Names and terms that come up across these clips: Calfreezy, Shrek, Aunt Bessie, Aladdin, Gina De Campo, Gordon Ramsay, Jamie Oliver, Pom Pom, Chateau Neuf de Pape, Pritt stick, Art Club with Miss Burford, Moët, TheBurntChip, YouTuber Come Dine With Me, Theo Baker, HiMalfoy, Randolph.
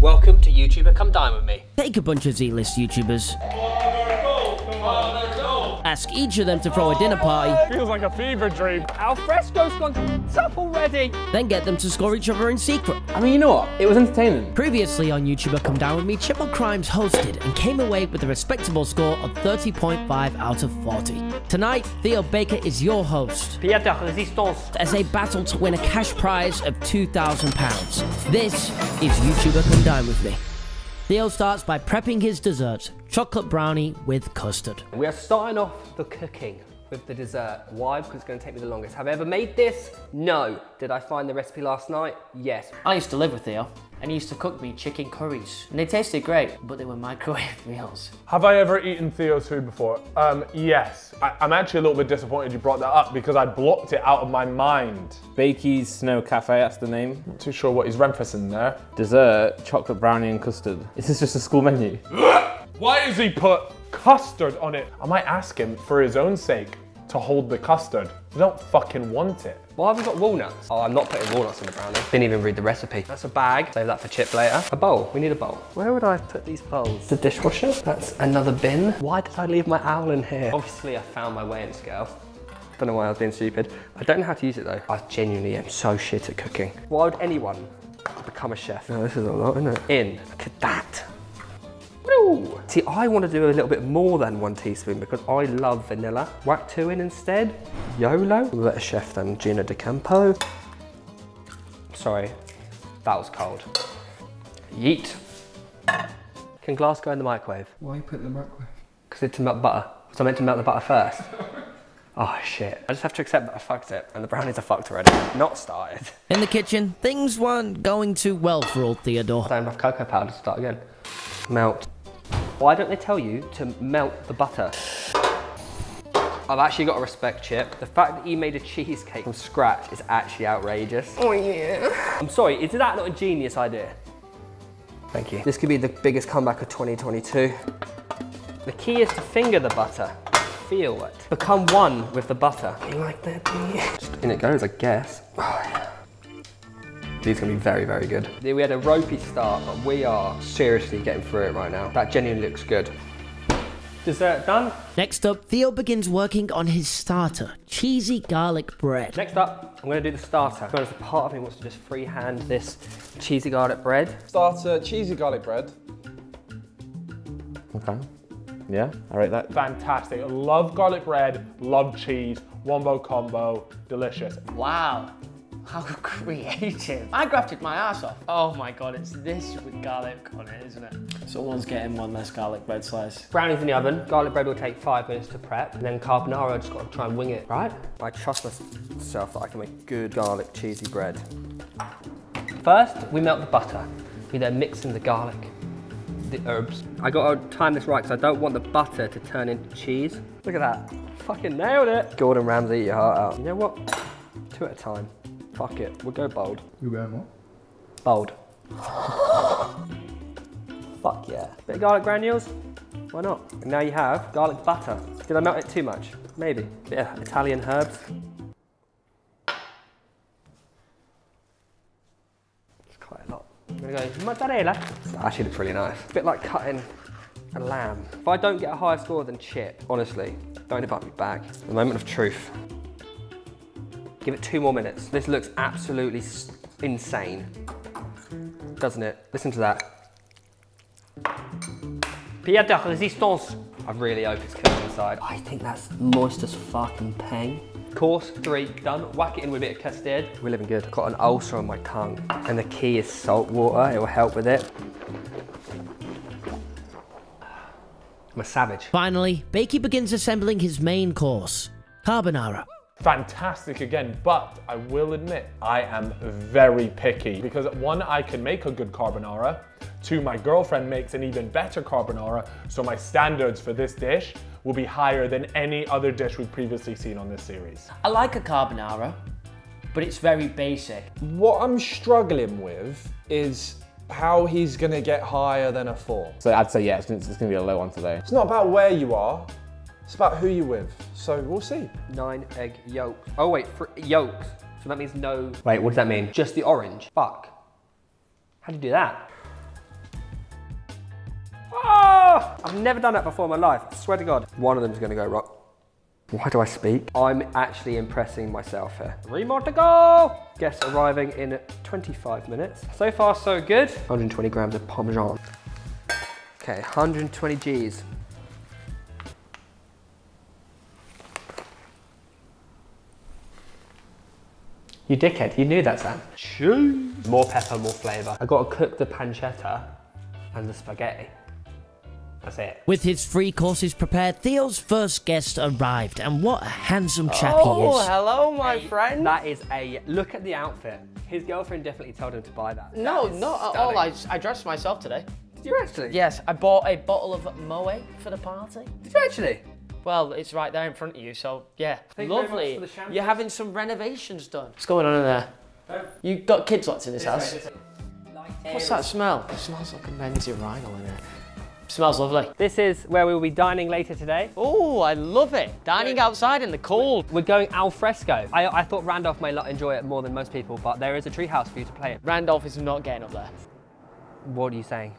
Welcome to YouTuber Come Dine With Me. Take a bunch of Z-list YouTubers. Ask each of them to throw a dinner party. Feels like a fever dream. Alfresco's gone up already. Then get them to score each other in secret. I mean, you know what? It was entertaining. Previously on YouTuber Come Dine With Me, Chip on Crimes hosted and came away with a respectable score of 30.5 out of 40. Tonight, Theo Baker is your host. As they battle to win a cash prize of £2,000. This is YouTuber Come Dine With Me. Theo starts by prepping his dessert, chocolate brownie with custard. We are starting off the cooking with the dessert. Why? Because it's going to take me the longest. Have I ever made this? No. Did I find the recipe last night? Yes. I used to live with Theo, and he used to cook me chicken curries. And they tasted great, but they were microwave meals. Have I ever eaten Theo's food before? Yes. I'm actually a little bit disappointed you brought that up because I blocked it out of my mind. Bakey's Snow Cafe, that's the name. Not too sure what he's referencing there. Dessert, chocolate brownie and custard. This is just a school menu. Why has he put custard on it? I might ask him, for his own sake, to hold the custard. I don't fucking want it. Why have we got walnuts? Oh, I'm not putting walnuts in the brownie. Didn't even read the recipe. That's a bag. Save that for Chip later. A bowl. We need a bowl. Where would I put these bowls? The dishwasher. That's another bin. Why did I leave my owl in here? Obviously, I found my way in scale. Don't know why I was being stupid. I don't know how to use it though. I genuinely am so shit at cooking. Why would anyone become a chef? No, this is a lot, isn't it? In. Look at that. Ooh. See, I want to do a little bit more than 1 teaspoon because I love vanilla. Whack 2 in instead. YOLO. We'll let a chef then, Gina De Campo. Sorry, that was cold. Yeet. Can glass go in the microwave? Why you put it in the microwave? Because it's to melt butter. Was I meant to melt the butter first? Oh shit. I just have to accept that I fucked it and the brownies are fucked already. Not started. In the kitchen, things weren't going too well for old Theodore. I don't have cocoa powder to start again. Melt. Why don't they tell you to melt the butter? I've actually got to respect Chip. The fact that he made a cheesecake from scratch is actually outrageous. Oh yeah. I'm sorry, is that not a genius idea? Thank you. This could be the biggest comeback of 2022. The key is to finger the butter. Feel it. Become one with the butter. You like that, do you? Just in it goes, I guess. Oh, yeah. These are gonna be very, very good. We had a ropey start, but we are seriously getting through it right now. That genuinely looks good. Dessert done. Next up, Theo begins working on his starter, cheesy garlic bread. Next up, I'm gonna do the starter. To be honest, part of me wants to just freehand this cheesy garlic bread. Starter, cheesy garlic bread. Okay, yeah, I rate that. Fantastic, love garlic bread, love cheese, wombo combo, delicious. Wow. How creative. I grafted my ass off. Oh my God, it's this with garlic on it, isn't it? Someone's getting one less garlic bread slice. Brownies in the oven. Garlic bread will take 5 minutes to prep. And then carbonara, I just got to try and wing it, right? I trust myself that I can make good garlic cheesy bread. First, we melt the butter. We then mix in the garlic, the herbs. I got to time this right because I don't want the butter to turn into cheese. Look at that. Fucking nailed it. Gordon Ramsay, eat your heart out. You know what? 2 at a time. Fuck it, we'll go bold. You're going what? Bold. Fuck yeah. Bit of garlic granules, why not? And now you have garlic butter. Did I melt it too much? Maybe. Bit of Italian herbs. It's quite a lot. I'm gonna go mozzarella. That actually looks really nice. A bit like cutting a lamb. If I don't get a higher score than Chip, honestly, don't invite me back. The moment of truth. Give it 2 more minutes. This looks absolutely insane, doesn't it? Listen to that. Pierre de resistance. I really hope it's cooked inside. I think that's moist as fucking peng. Course 3 done. Whack it in with a bit of custard. We're living good. Got an ulcer on my tongue. And the key is salt water. It will help with it. I'm a savage. Finally, Bakey begins assembling his main course, carbonara. Fantastic again, but I will admit, I am very picky because 1, I can make a good carbonara, 2, my girlfriend makes an even better carbonara, so my standards for this dish will be higher than any other dish we've previously seen on this series. I like a carbonara, but it's very basic. What I'm struggling with is how he's gonna get higher than a 4. So I'd say, yeah, it's gonna be a low one today. It's not about where you are, it's about who you're with, so we'll see. 9 egg yolks. Oh wait, yolks. So that means no... Wait, what does that mean? Just the orange. Fuck. How do you do that? I've never done that before in my life, I swear to God. One of them's gonna go wrong. Why do I speak? I'm actually impressing myself here. 3 more to go. Guests arriving in 25 minutes. So far, so good. 120 grams of Parmesan. Okay, 120 G's. You dickhead, you knew that, Sam. Cheese. More pepper, more flavor. I gotta cook the pancetta and the spaghetti. That's it. With his 3 courses prepared, Theo's first guest arrived, and what a handsome chap he is. Oh, hello, my friend. That is a look at the outfit. His girlfriend definitely told him to buy that. No, not at all. I dressed myself today. Did you actually? Yes, I bought a bottle of Moët for the party. Did you actually? Well, it's right there in front of you, so yeah. Thank lovely. You very much for the You're having some renovations done. What's going on in there? Oh. You've got kids locked in this house. What's that smell? It smells like a men's urinal in there. Smells lovely. This is where we'll be dining later today. Oh, I love it. Dining outside in the cold. We're going al fresco. I thought Randolph may not enjoy it more than most people, but there is a treehouse for you to play in. Randolph is not getting up there. What are you saying?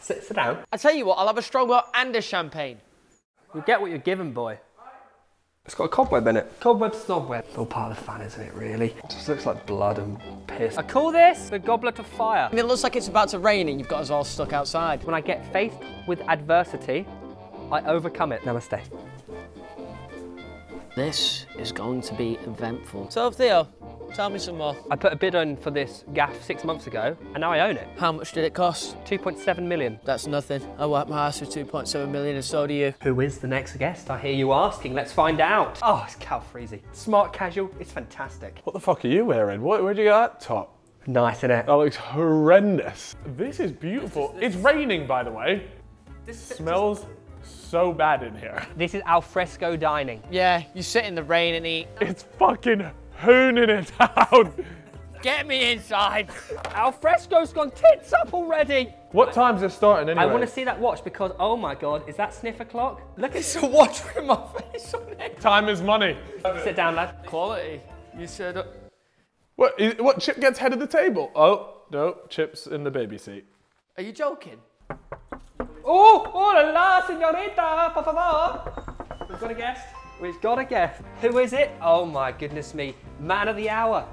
Sit down. I tell you what, I'll have a strongbow and a champagne. You get what you're given, boy. It's got a cobweb in it. Cobweb, snobweb. It's all part of the fun, isn't it, really? It just looks like blood and piss. I call this the goblet of fire. And it looks like it's about to rain and you've got us all stuck outside. When I get faced with adversity, I overcome it. Namaste. This is going to be eventful. So, Theo, tell me some more. I put a bid on for this gaff 6 months ago, and now I own it. How much did it cost? 2.7 million. That's nothing. I wiped my ass with 2.7 million, and so do you. Who is the next guest? I hear you asking. Let's find out. Oh, it's Calfreezy. Smart casual. It's fantastic. What the fuck are you wearing? Where'd you get that top? Nice, innit? That looks horrendous. This is beautiful. It's raining, by the way. This smells so bad in here. This is al fresco dining. Yeah, you sit in the rain and eat. It's fucking hooning it out. Get me inside. Alfresco's gone tits up already. What time's it starting anyway? I want to see that watch because, oh my God, is that sniffer clock? Look, it's a watch with my face on it. Time is money. Sit down, lad. Quality. You said... What, Chip gets head of the table? Oh, no, Chip's in the baby seat. Are you joking? Oh, hola, señorita, por favor. We've got a guest. We've got a guest. Who is it? Oh my goodness me. Man of the hour.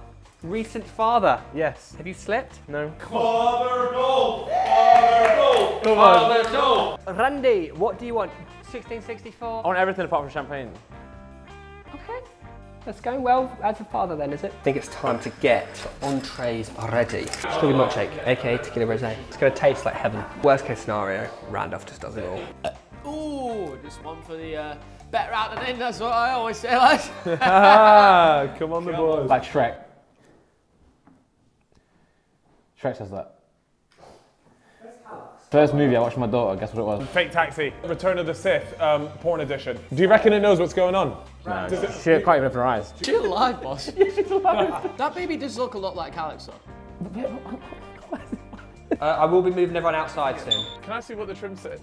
Recent father. Yes. Have you slept? No. Father Gold! Father Gold! Father Gold! Randy, what do you want? 1664? I want everything apart from champagne. Okay. That's going well as a father then, is it? I think it's time to get entrees ready. Strawberry milkshake, aka tequila rosé. It's going to taste like heaven. Worst case scenario, Randolph just does it all. Ooh, just one for the better out than in, that's what I always say, lads. Come on the boys. Like Shrek. Shrek says that. First movie I watched with my daughter, guess what it was? Fake Taxi, Return of the Sith, porn edition. Do you reckon it knows what's going on? No, no. She can't even open her eyes. She's alive, boss. Yeah, she's alive. That baby does look a lot like Alex, though. I will be moving everyone outside soon. Can I see what the trim said?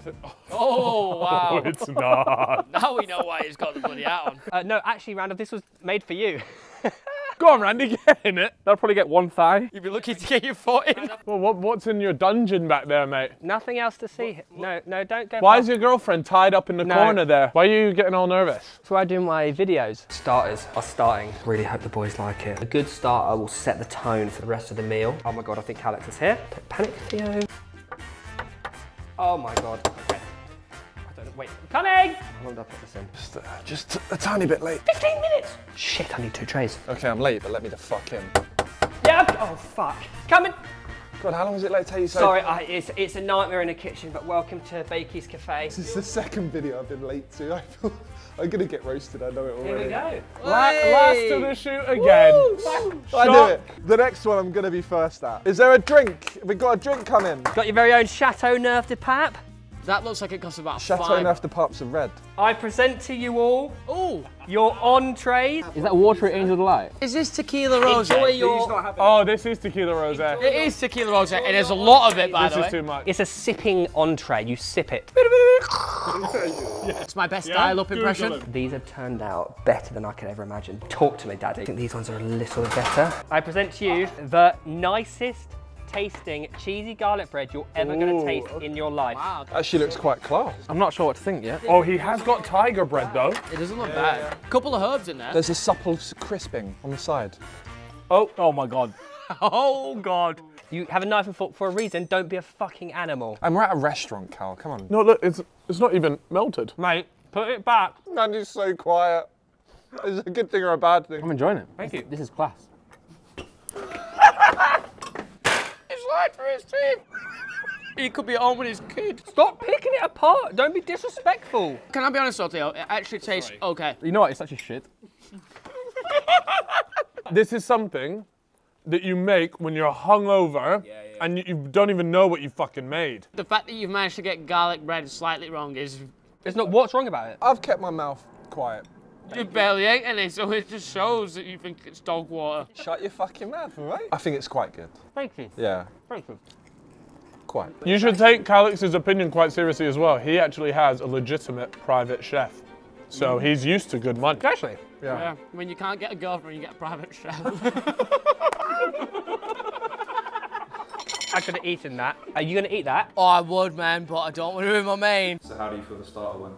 Oh, wow. No, it's not. Now we know why he's got the bloody hat on. No, actually, Randolph, this was made for you. Go on, Randy, get in it. They'll probably get one thigh. You'd be lucky to get your foot in. Well, what's in your dungeon back there, mate? Nothing else to see. No, don't go. Why is your girlfriend tied up in the corner there? Why are you getting all nervous? That's why I do my videos. Starters are starting. Really hope the boys like it. A good starter will set the tone for the rest of the meal. Oh my God, I think Alex is here. Panic, Theo. Oh my God. Okay. Wait, I'm coming! How long did I put this in? Just a tiny bit late. 15 minutes! Shit, I need 2 trays. Okay, I'm late, but let me the fuck in. Yeah, oh fuck. Coming! God, how long does it take you so? Sorry, it's a nightmare in the kitchen, but welcome to Bakey's Cafe. This is the 2nd video I've been late to. I'm gonna get roasted, I know it already. Here we go. Last to the shoot again. Woo! I do it. The next one I'm gonna be first at. Is there a drink? Have we got a drink coming? Got your very own Chateau Neuf de Pape. That looks like it costs about £5. Chateau Neuf de Pape's of red. I present to you all your entrees. Is that water at Angel Delight? Is this tequila rosé? Oh, this is tequila rosé. It is tequila rosé, and there's a lot of it, by the way. This is too much. It's a sipping entree. You sip it. It's my best dial-up impression. These have turned out better than I could ever imagine. Talk to me, Daddy. I think these ones are a little better. I present to you the nicest tasting cheesy garlic bread you're ever gonna taste in your life. Wow. Actually looks quite class. I'm not sure what to think yet. Oh, he has got tiger bread though. It doesn't look bad. Yeah. Couple of herbs in there. There's a supple crisping on the side. Oh, oh my God. Oh God. You have a knife and fork for a reason. Don't be a fucking animal. And we're at a restaurant, Cal, come on. No, look, it's not even melted. Mate, put it back. That is so quiet. Is it a good thing or a bad thing? I'm enjoying it. Thank you. This is class. It's light for his teeth. He could be at home with his kid. Stop picking it apart. Don't be disrespectful. Can I be honest, Theo? It actually tastes okay. You know what? It's actually shit. This is something that you make when you're hungover and you don't even know what you fucking made. The fact that you've managed to get garlic bread slightly wrong is... It's not what's wrong about it. I've kept my mouth quiet. You barely ate any, so it just shows that you think it's dog water. Shut your fucking mouth, all right? I think it's quite good. Thank you. Yeah. Thank you. Quite. You should take Calix's opinion quite seriously as well. He actually has a legitimate private chef. So he's used to good money. Actually. Yeah. Yeah. When you can't get a girlfriend, you get a private chef. I could have eaten that. Are you going to eat that? Oh, I would, man, but I don't want to ruin my main. So how do you feel the starter went?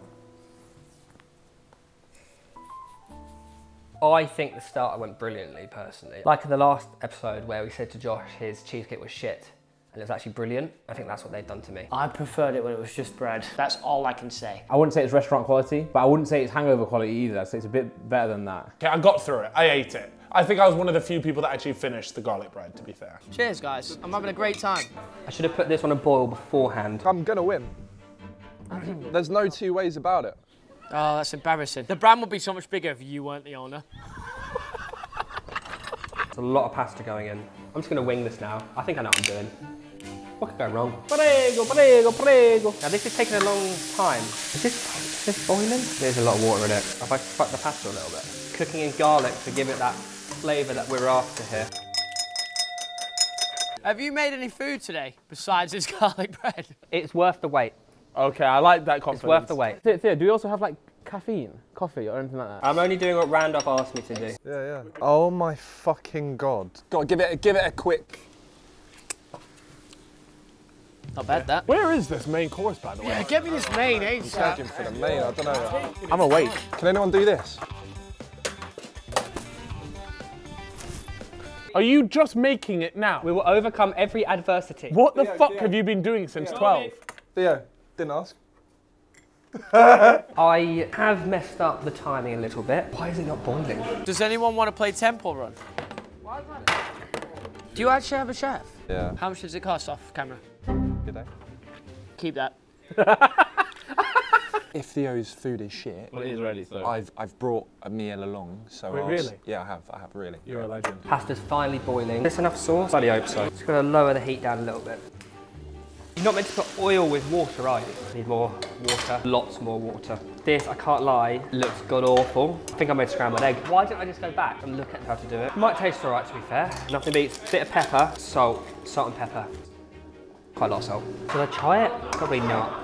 I think the starter went brilliantly, personally. Like in the last episode where we said to Josh his cheesecake was shit, and it was actually brilliant. I think that's what they've done to me. I preferred it when it was just bread. That's all I can say. I wouldn't say it's restaurant quality, but I wouldn't say it's hangover quality either. I'd say it's a bit better than that. Okay, I got through it. I ate it. I think I was one of the few people that actually finished the garlic bread, to be fair. Cheers, guys. I'm having a great time. I should have put this on a boil beforehand. I'm gonna win. There's no two ways about it. Oh, that's embarrassing. The brand would be so much bigger if you weren't the owner. It's a lot of pasta going in. I'm just going to wing this now. I think I know what I'm doing. What could go wrong? Prego, prego, prego. Now, this is taking a long time. Is this boiling? There's a lot of water in it. If I fuck the pasta a little bit. Cooking in garlic to give it that flavour that we're after here. Have you made any food today besides this garlic bread? It's worth the wait. Okay, I like that confidence. It's worth the wait. Theo, do we also have like caffeine, coffee or anything like that? I'm only doing what Randolph asked me to do. Yeah, yeah. Oh my fucking God. God, give it a quick. Not bad, that. Where is this main course, by the way? Yeah, get me this main, eh? I'm searching for the main, I don't know. I'm awake. Can anyone do this? Are you just making it now? We will overcome every adversity. What the fuck have you been doing since 12? Theo, didn't ask. I have messed up the timing a little bit. Why is it not boiling? Does anyone want to play Temple Run? Do you actually have a chef? Yeah. How much does it cost off camera? Did I? Keep that. If Theo's food is shit, well, it is really, so. I've brought a meal along, so wait, really? Yeah, I have really. You're a legend. Pasta's finally boiling. Is this enough sauce? Bloody hope so. Just gonna lower the heat down a little bit. You're not meant to put oil with water, are you? Need more water, lots more water. This, I can't lie, looks god awful. I think I made scrambled egg. Why don't I just go back and look at how to do it? Might taste all right, to be fair. Nothing beats a bit of pepper, salt and pepper. Quite a lot of salt. Should I try it? Probably not.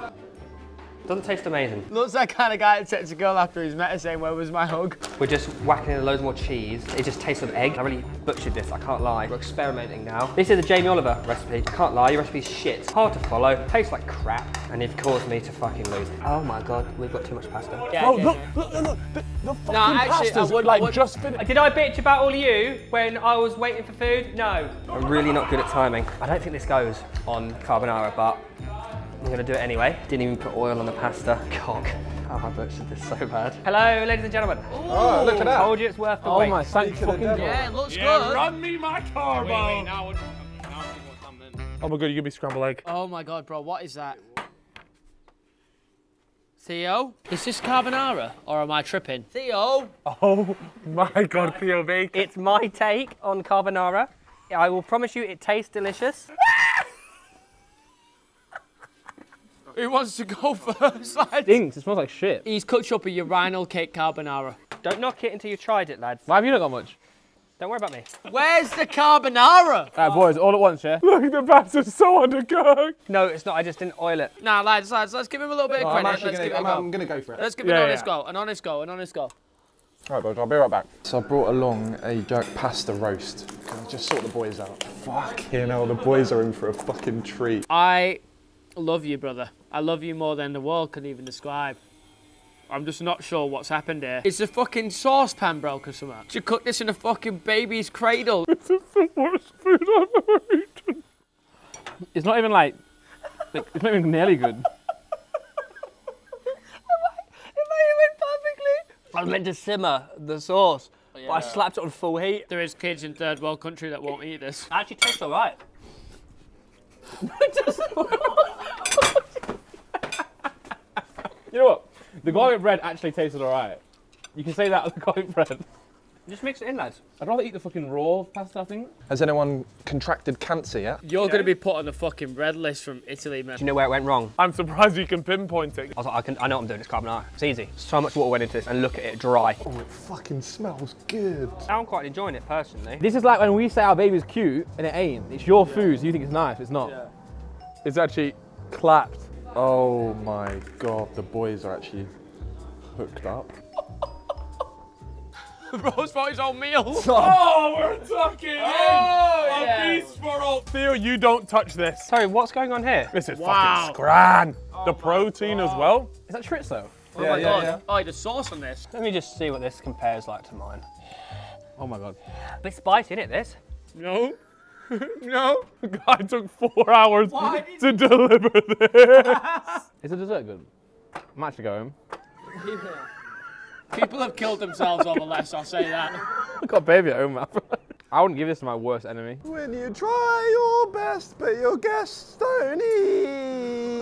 Doesn't taste amazing. Looks like that kind of guy that takes a girl after he's met her saying, where was my hug? We're just whacking in loads more cheese. It just tastes of egg. I really butchered this, I can't lie. We're experimenting now. This is a Jamie Oliver recipe. I can't lie, your recipe's shit. Hard to follow, tastes like crap. And you've caused me to fucking lose. Oh my God, we've got too much pasta. Yeah, oh, look, the fucking pasta's like just finished. Did I bitch about all of you when I was waiting for food? No. I'm really not good at timing. I don't think this goes on carbonara, but I'm gonna do it anyway. Didn't even put oil on the pasta. Cock. Oh, I butchered this so bad. Hello, ladies and gentlemen. Ooh. Oh, look at that. I told you it's worth the wait. Oh my, thank fucking God. Yeah, it looks good. Run me my carbo. Wait, now oh my God, you give me scrambled egg. Oh my God, bro, what is that? Theo, is this carbonara or am I tripping? Theo. Oh my God, Theo Baker. It's my take on carbonara. I will promise you it tastes delicious. Who wants to go first, lads? It stinks, it smells like shit. He's cooked up a urinal cake carbonara. Don't knock it until you've tried it, lads. Why have you not got much? Don't worry about me. Where's the carbonara? All right, boys, all at once, yeah? Look, the pasta's so undercooked. No, it's not, I just didn't oil it. Nah, lads, let's give him a little bit of credit. I'm gonna go for it. Let's give him an honest go, an honest go, an honest go. All right, boys, I'll be right back. So I brought along a jerk pasta roast. I'll just sort the boys out. Fucking hell, the boys are in for a fucking treat. I love you, brother. I love you more than the world can even describe. I'm just not sure what's happened here. It's a fucking saucepan broke or something. Should cook this in a fucking baby's cradle. This is the worst food I've ever eaten. It's not even like it's not even nearly good. It might have went perfectly. I was meant to simmer the sauce, yeah, but I slapped it on full heat. There is kids in third world country that won't eat this. It actually tastes all right. It doesn't work. You know what? The garlic bread actually tasted alright. You can say that with the garlic bread. Just mix it in, lads. I'd rather eat the fucking raw pasta, I think. Has anyone contracted cancer yet? You're going to be put on the fucking bread list from Italy, man. Do you know where it went wrong? I'm surprised you can pinpoint it. I was like, I know what I'm doing, it's carbonara. It's easy. So much water went into this, and look at it dry. Oh, it fucking smells good. I'm quite enjoying it, personally. This is like when we say our baby's cute, and it ain't. It's your food, so you think it's nice, it's not. Yeah. It's actually clapped. Oh my God, the boys are actually hooked up. Bro's bought his own meal. Oh, we're tucking in! Oh, yeah. A piece for all. Theo, you don't touch this. Sorry, what's going on here? This is fucking scran. Oh, the protein as well. Is that chorizo? Oh yeah, my God. Yeah. Oh, the sauce on this. Let me just see what this compares like to mine. Oh my God. A bit spicy, isn't it, this? No. No. The guy took 4 hours to deliver this. Is the dessert good? I'm actually going. Yeah. People have killed themselves over less, I'll say that. I've got a baby at home, man. I wouldn't give this to my worst enemy. When you try your best, but your guests don't eat.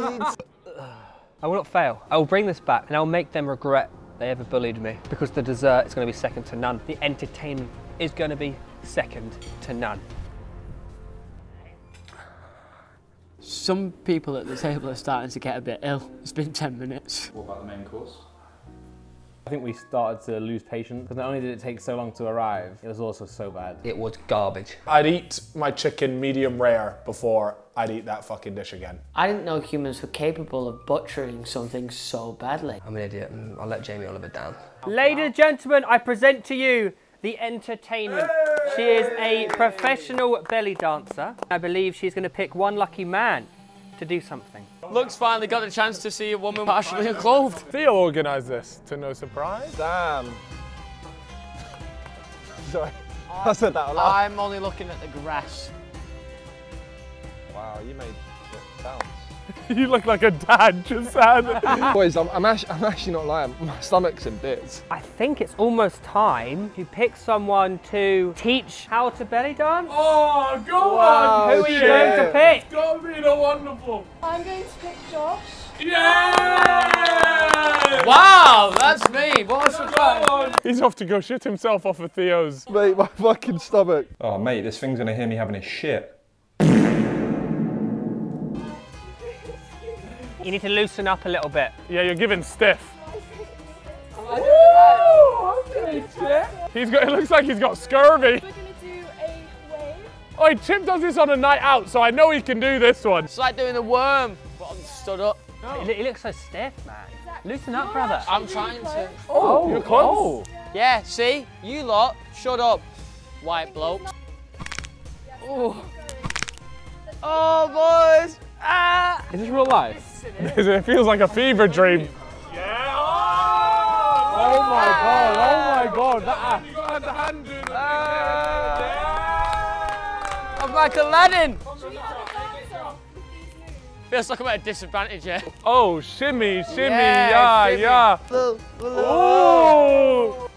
I will not fail. I will bring this back and I will make them regret they ever bullied me, because the dessert is going to be second to none. The entertainment is going to be second to none. Some people at the table are starting to get a bit ill. It's been 10 minutes. What about the main course? I think we started to lose patience, because not only did it take so long to arrive, it was also so bad. It was garbage. I'd eat my chicken medium rare before I'd eat that fucking dish again. I didn't know humans were capable of butchering something so badly. I'm an idiot. I'll let Jamie Oliver down. Ladies and gentlemen, I present to you the entertainment. Hey! She is a professional belly dancer. I believe she's going to pick one lucky man to do something. Luke's finally got the chance to see a woman partially unclothed. Theo organised this, to no surprise. Damn. Sorry, I said that a lot. I'm only looking at the grass. Wow, you made it bounce. You look like a dad just had. Boys, I'm actually not lying. My stomach's in bits. I think it's almost time to pick someone to teach how to belly dance. Oh, go on! Who are you going to pick? It's got to be the wonderful. I'm going to pick Josh. Yeah! Wow, that's me. What a surprise. He's off to go shit himself off of Theo's. Mate, my fucking stomach. Oh, mate, this thing's going to hear me having a shit. You need to loosen up a little bit. Yeah, you're giving stiff. Oh, okay, Chip. It looks like he's got scurvy. We're gonna do a wave. Oh, Chip does this on a night out, so I know he can do this one. It's like doing a worm, but I'm stood up. Oh. He looks so stiff, man. Exactly. Loosen up, brother. I'm trying to. Oh, you're close. Oh. Yeah, see? You lot, shut up, white bloke. Yeah, oh. Oh, boys. Ah. Is this real life? It feels like a fever dream. Yeah! Oh my God! Oh my God! That, you got the hand in the I'm like Aladdin. Feels like I'm at a disadvantage here. Yeah? Oh, shimmy, shimmy, yeah, yeah. Oh!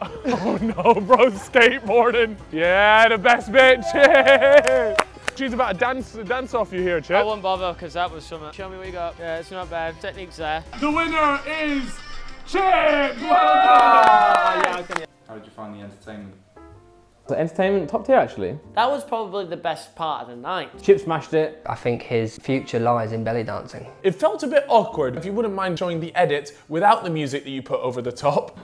Oh no, bro's skateboarding. Yeah, the best bitch. Yeah. She's about to dance off you here, Chip. I won't bother, because that was something. Show me what you got. Yeah, it's not bad. Technique's there. The winner is Chip! Yeah. How did you find the entertainment? The entertainment, top tier, actually. That was probably the best part of the night. Chip smashed it. I think his future lies in belly dancing. It felt a bit awkward. If you wouldn't mind showing the edit without the music that you put over the top.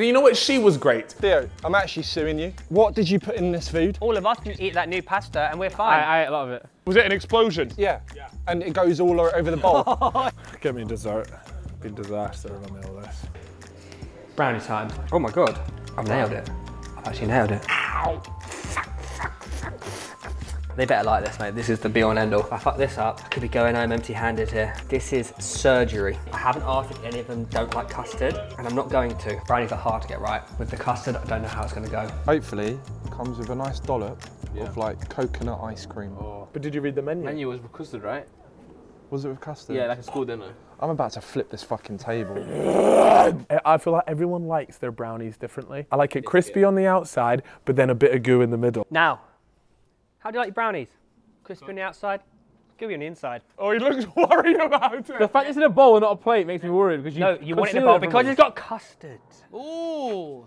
You know what? She was great. Theo, I'm actually suing you. What did you put in this food? All of us can eat that new pasta and we're fine. I ate a lot of it. Was it an explosion? Yeah. And it goes all over the bowl. Give me dessert. It'd be a disaster if I meal this. Brownie time. Oh my God, I've nailed it. I've actually nailed it. Ow. They better like this, mate. This is the be all and end all. If I fuck this up, I could be going home empty-handed here. This is surgery. I haven't asked if any of them don't like custard, and I'm not going to. Brownies are hard to get right. With the custard, I don't know how it's gonna go. Hopefully, it comes with a nice dollop of like coconut ice cream. Oh. But did you read the menu? Menu was with custard, right? Was it with custard? Yeah, like a school dinner. I'm about to flip this fucking table. I feel like everyone likes their brownies differently. I like it crispy on the outside, but then a bit of goo in the middle. Now. How do you like your brownies? Crispy on the outside, gooey on the inside. Oh, he looks worried about it. The fact it's in a bowl and not a plate makes me worried because you no, you want it in a bowl because it's got custard. Ooh.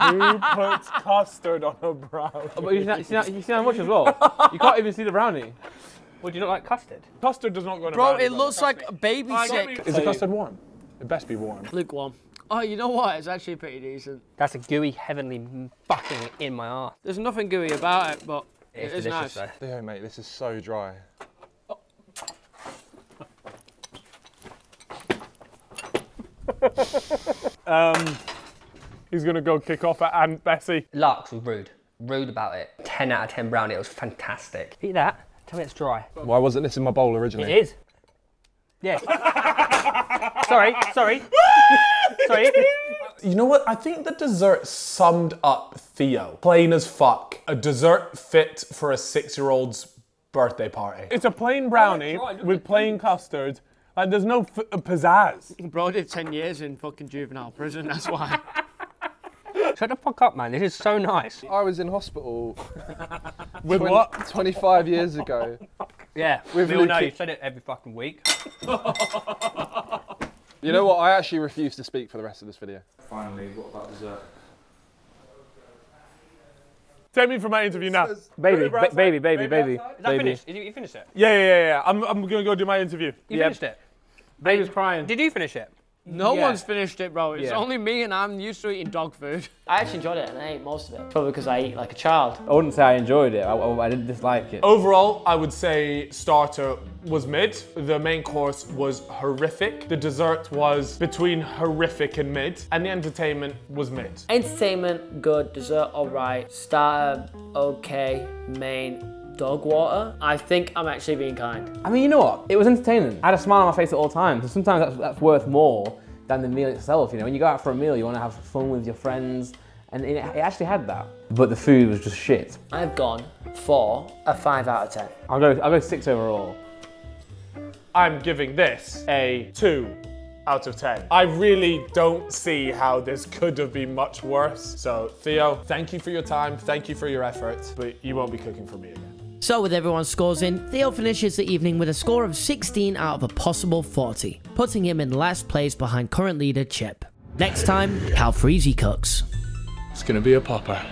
Who puts custard on a brownie? Oh, but you see how much as well. You can't even see the brownie. Well, do you not like custard? Custard does not go in a brownie. Bro, it looks like a baby sick. Is the custard warm? It best be warm. Lukewarm. Oh, you know what? It's actually pretty decent. That's a gooey, heavenly fucking in my arse. There's nothing gooey about it, but it is delicious, nice. Theo, mate, this is so dry. Oh. He's gonna go kick off at Aunt Bessie. Larks was rude. Rude about it. 10 out of 10 brownie. It was fantastic. Eat that. Tell me it's dry. Why wasn't this in my bowl originally? It is. Yes. Sorry. Sorry. You know what? I think the dessert summed up Theo. Plain as fuck. A dessert fit for a 6-year-old's birthday party. It's a plain brownie with plain custard. Like, there's no pizzazz. Bro did 10 years in fucking juvenile prison, that's why. Shut the fuck up, man. This is so nice. I was in hospital. With what? 25 years ago. Yeah, we all know you said it every fucking week. You know what? I actually refuse to speak for the rest of this video. Finally, what about dessert? Take me from my interview now. Baby. Is that finished? You finished it? Yeah. I'm going to go do my interview. You finished it? Baby's crying. Did you finish it? No one's finished it, bro. It's only me and I'm used to eating dog food. I actually enjoyed it and I ate most of it. Probably because I ate like a child. I wouldn't say I enjoyed it. I didn't dislike it. Overall, I would say starter was mid. The main course was horrific. The dessert was between horrific and mid. And the entertainment was mid. Entertainment, good. Dessert, all right. Starter, okay. Main, dog water. I think I'm actually being kind. I mean, you know what? It was entertaining. I had a smile on my face at all times. And sometimes that's worth more than the meal itself. You know, when you go out for a meal, you want to have fun with your friends. And it actually had that. But the food was just shit. I've gone for a 5 out of 10. I'll go 6 overall. I'm giving this a 2 out of 10. I really don't see how this could have been much worse. So Theo, thank you for your time. Thank you for your efforts. But you won't be cooking for me again. So with everyone's scores in, Theo finishes the evening with a score of 16 out of a possible 40, putting him in last place behind current leader Chip. Next time, Calfreezy cooks. It's gonna be a popper.